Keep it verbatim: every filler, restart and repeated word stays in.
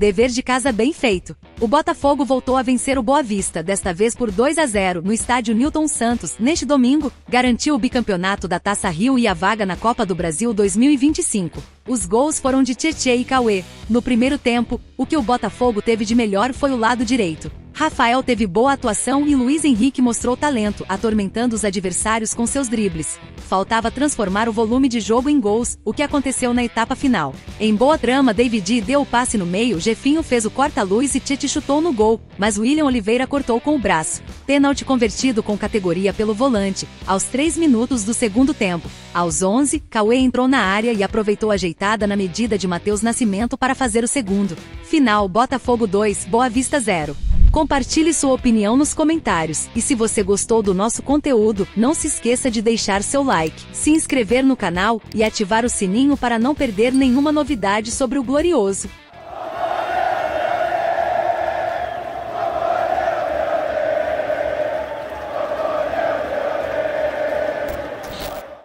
Dever de casa bem feito. O Botafogo voltou a vencer o Boavista, desta vez por dois a zero, no estádio Nilton Santos, neste domingo, garantiu o bicampeonato da Taça Rio e a vaga na Copa do Brasil dois mil e vinte e cinco. Os gols foram de Chiché e Cauê. No primeiro tempo, o que o Botafogo teve de melhor foi o lado direito. Rafael teve boa atuação e Luiz Henrique mostrou talento, atormentando os adversários com seus dribles. Faltava transformar o volume de jogo em gols, o que aconteceu na etapa final. Em boa trama, David D. deu o passe no meio, Jefinho fez o corta-luz e Titi chutou no gol, mas William Oliveira cortou com o braço. Pênalti convertido com categoria pelo volante, aos três minutos do segundo tempo. Aos onze, Cauê entrou na área e aproveitou a ajeitada na medida de Matheus Nascimento para fazer o segundo. Final: Botafogo dois, Boa Vista zero. Compartilhe sua opinião nos comentários, e se você gostou do nosso conteúdo, não se esqueça de deixar seu like, se inscrever no canal e ativar o sininho para não perder nenhuma novidade sobre o Glorioso.